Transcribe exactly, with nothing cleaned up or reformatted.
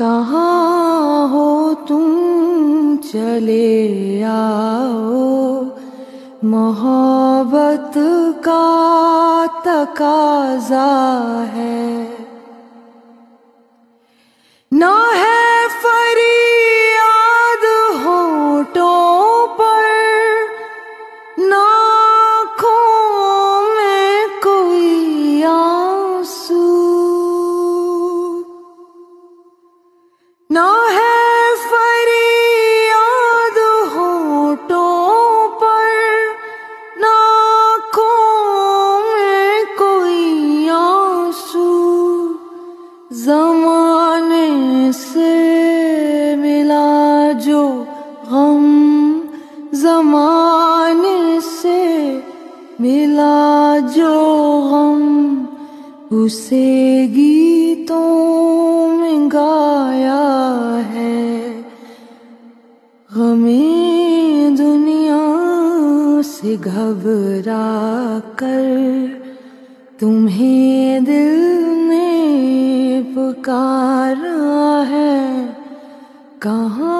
कहाँ हो तुम चले आओ, मोहब्बत का तकाजा है। ना है फरियाद होठों पर, ना आँखों में कोई आंसू। ना है फरियाद होठों पर, ना आँखों में कोई आंसू। ज़माने से मिला जो गम, ज़माने से मिला जो गम, उसे गीतों में गाया है। गमे दुनिया से घबरा कर तुम्हें दिल ने पुकारा है। कहाँ